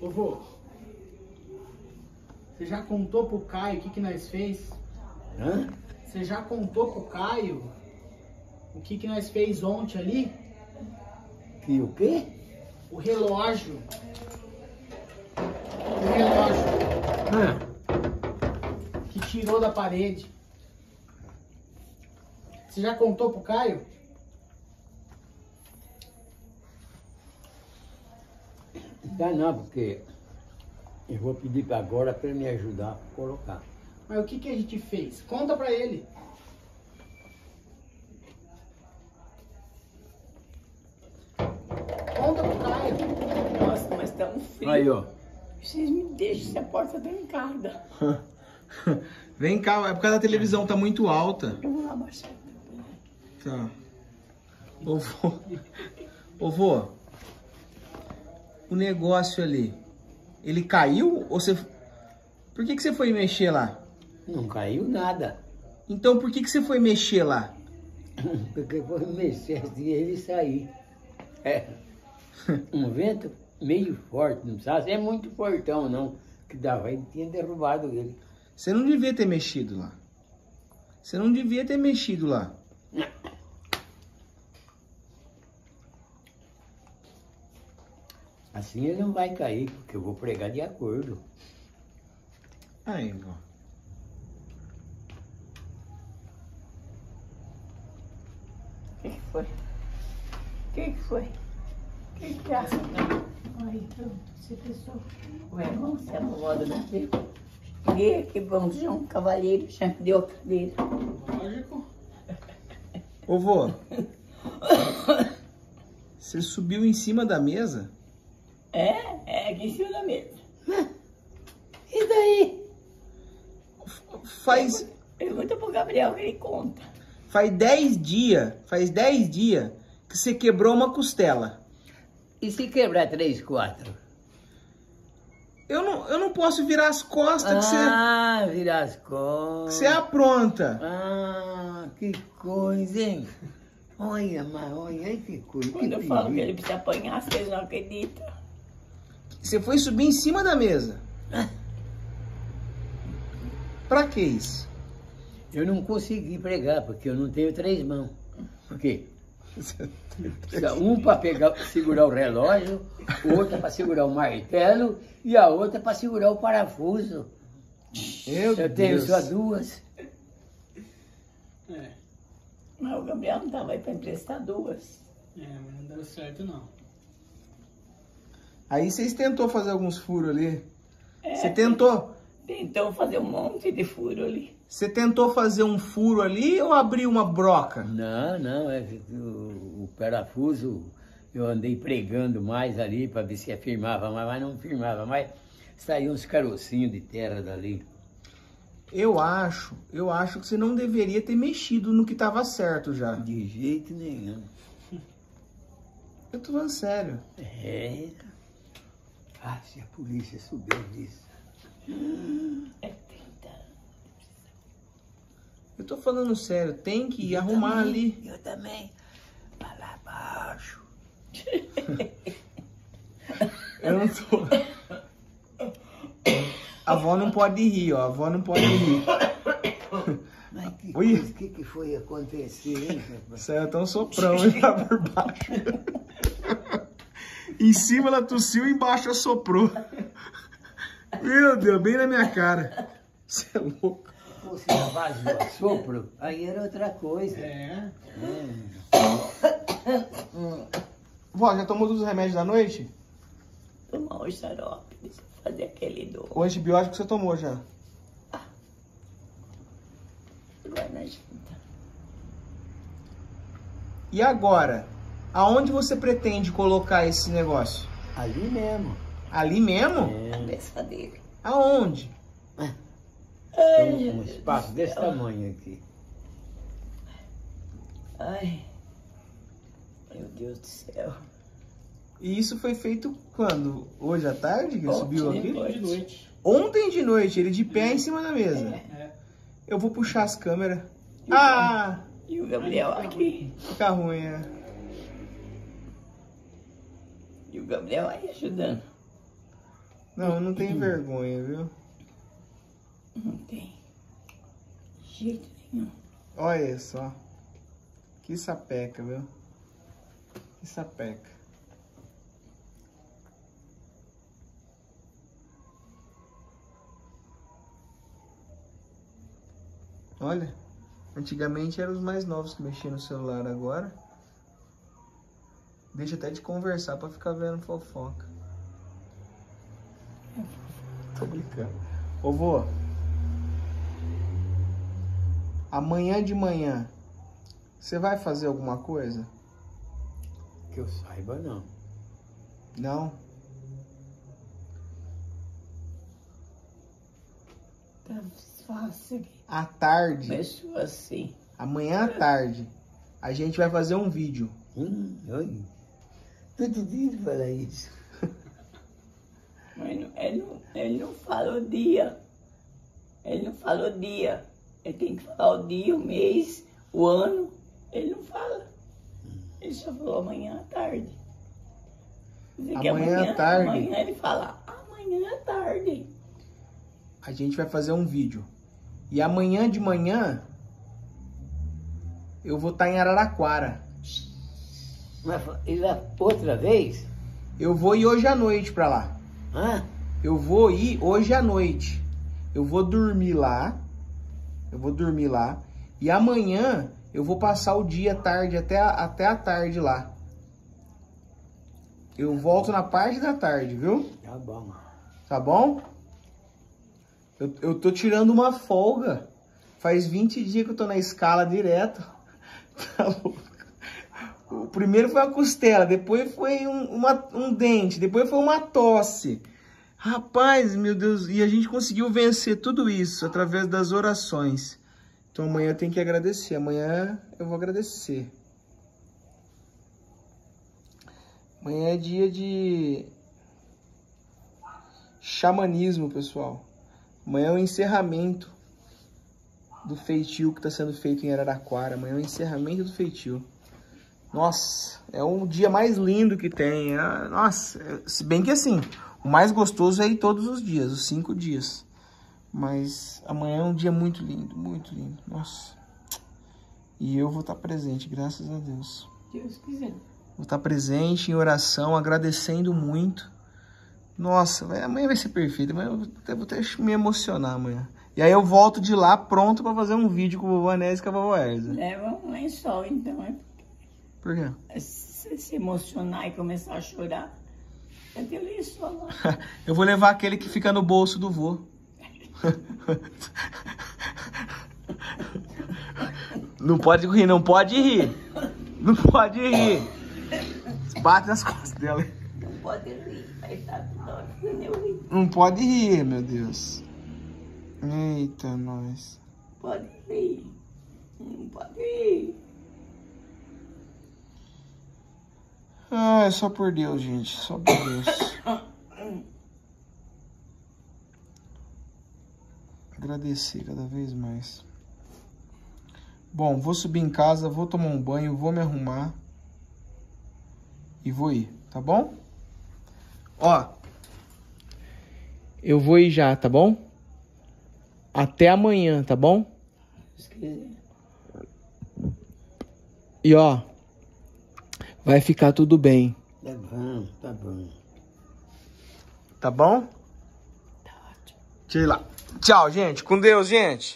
Ô vô, você já contou pro Caio o que que nós fez? Hã? Você já contou pro Caio o que que nós fez ontem ali? Que o quê? O relógio. O relógio. Hã? Que tirou da parede. Você já contou pro Caio? Tá não, porque eu vou pedir agora para ele me ajudar a colocar. Mas o que que a gente fez? Conta pra ele. Conta pro Caio. Nossa, mas tá um frio. Aí, ó. Vocês me deixam se a porta trancada. Vem cá, é por causa da televisão, tá muito alta. Eu vou lá baixar. Tá. Ô, vô. Ô, vô. O negócio ali, ele caiu ou você... Por que que você foi mexer lá? Não caiu nada. Então por que que você foi mexer lá? Porque foi mexer assim, ele sair. É. Um vento meio forte, não sabe? É muito fortão, não. Que dava, ele tinha derrubado ele. Você não devia ter mexido lá. Você não devia ter mexido lá. Assim ele não vai cair, porque eu vou pregar de acordo. Aí, Igor. O que foi? O que foi? O que que é? Aí, pronto, você pensou. Ué, vamos ser moda, né? E que bom, João, cavalheiro, já deu a cadeira. Lógico. Ô, vô. Você subiu em cima da mesa? É, é aqui em cima da mesa. E daí? Faz... Pergunta pro Gabriel que ele conta. Faz 10 dias que você quebrou uma costela. E se quebrar 3, 4? Eu não posso virar as costas que você... Ah, virar as costas. Que você apronta. Ah, que coisa, hein? Olha, mas olha que coisa. Quando eu falo que ele precisa apanhar, vocês não acreditam. Você foi subir em cima da mesa. Pra que isso? Eu não consegui pregar, porque eu não tenho 3 mãos. Por quê? Um pra pegar, segurar o relógio, outra pra segurar o martelo e a outra pra segurar o parafuso. Eu tenho só 2. É. Mas o Gabriel não tava aí pra emprestar 2. É, mas não deu certo não. Aí vocês tentou fazer alguns furos ali. Você tentou? Tentou fazer um monte de furo ali. Você tentou fazer um furo ali ou abriu uma broca? Não, não. É o parafuso, eu andei pregando mais ali para ver se afirmava mais, mas não firmava mais. Saiu uns carocinhos de terra dali. Eu acho que você não deveria ter mexido no que estava certo já. De jeito nenhum. Eu tô falando sério. É... Ah, se a polícia souber disso. É 30 anos. Eu tô falando sério, tem que ir arrumar ali. Eu também. Pra lá abaixo. Eu não tô. A avó não pode rir, ó. A avó não pode rir. Mas que coisa, que foi acontecer, hein, rapaz? Saiu tão soprão e lá por baixo. Em cima ela tossiu, embaixo assoprou. Meu Deus, bem na minha cara. Você é louco. Você vazou assopro, aí era outra coisa. É. Vó, já tomou todos os remédios da noite? Tomar o xarope, deixa eu fazer aquele dor. O antibiótico você tomou já? Ah. Agora na junta. E agora? Aonde você pretende colocar esse negócio? Ali mesmo. Ali mesmo? É. A cabeça dele. Aonde? Ai, tem um espaço desse tamanho aqui. Ai, meu Deus do céu. E isso foi feito quando? Hoje à tarde que ele subiu aqui? Ontem de noite. Ontem de noite, ele de pé em cima da mesa. É. Eu vou puxar as câmeras. E ah! E o Gabriel aqui. Fica ruim, né? E o Gabriel aí ajudando. Não, não tem vergonha, viu? Não tem. De jeito nenhum. Olha só. Que sapeca, viu? Que sapeca. Olha, antigamente eram os mais novos que mexiam no celular, agora deixa até de conversar pra ficar vendo fofoca. Tô brincando. Ô, vô, amanhã de manhã, você vai fazer alguma coisa? Que eu saiba, não. Não? Tá fácil. À tarde. Mexo assim. Amanhã à tarde, a gente vai fazer um vídeo. Oi. Todo dia fala isso. Mas ele não fala o dia. Ele não fala o dia. Ele tem que falar o dia, o mês, o ano. Ele não fala. Ele só falou amanhã à tarde. Amanhã à tarde. Amanhã ele fala, amanhã à tarde. A gente vai fazer um vídeo. E amanhã de manhã, eu vou estar em Araraquara. Mas outra vez? Eu vou ir hoje à noite pra lá. Hã? Eu vou ir hoje à noite. Eu vou dormir lá. Eu vou dormir lá. E amanhã eu vou passar o dia tarde, até a tarde lá. Eu volto na parte da tarde, viu? Tá bom. Tá bom? Eu tô tirando uma folga. Faz 20 dias que eu tô na escala direto. Tá louco. O primeiro foi a costela, depois foi um dente, depois foi uma tosse. Rapaz, meu Deus. E a gente conseguiu vencer tudo isso através das orações. Então amanhã eu tenho que agradecer. Amanhã eu vou agradecer. Amanhã é dia de xamanismo, pessoal. Amanhã é o encerramento do feitio que está sendo feito em Araraquara. Amanhã é o encerramento do feitio. Nossa, é um dia mais lindo que tem. Nossa, se bem que assim, o mais gostoso é ir todos os dias, os 5 dias. Mas amanhã é um dia muito lindo, muito lindo. Nossa. E eu vou estar presente, graças a Deus. Deus quiser. Vou estar presente em oração, agradecendo muito. Nossa, amanhã vai ser perfeito. Amanhã eu vou até me emocionar amanhã. E aí eu volto de lá pronto pra fazer um vídeo com a vovó Anésia e com a vovó Erza. Leva um lençol, então. Por quê? Se emocionar e começar a chorar, é teu lençol. Eu vou levar aquele que fica no bolso do vô. Não pode rir, não pode rir. Não pode rir. Bate nas costas dela. Não pode rir. Não pode rir, meu Deus. Eita, nós. Pode rir. Não pode rir. Ah, é só por Deus, gente. Só por Deus. Agradecer cada vez mais. Bom, vou subir em casa, vou tomar um banho, vou me arrumar. E vou ir, tá bom? Ó, eu vou ir já, tá bom? Até amanhã, tá bom? E ó, vai ficar tudo bem. Tá bom, tá bom. Tá bom? Tá ótimo. Tchau, gente. Com Deus, gente.